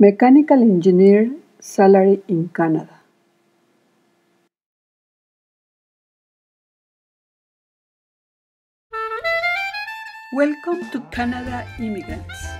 Mechanical engineer salary in Canada. Welcome to Canada Immigrants.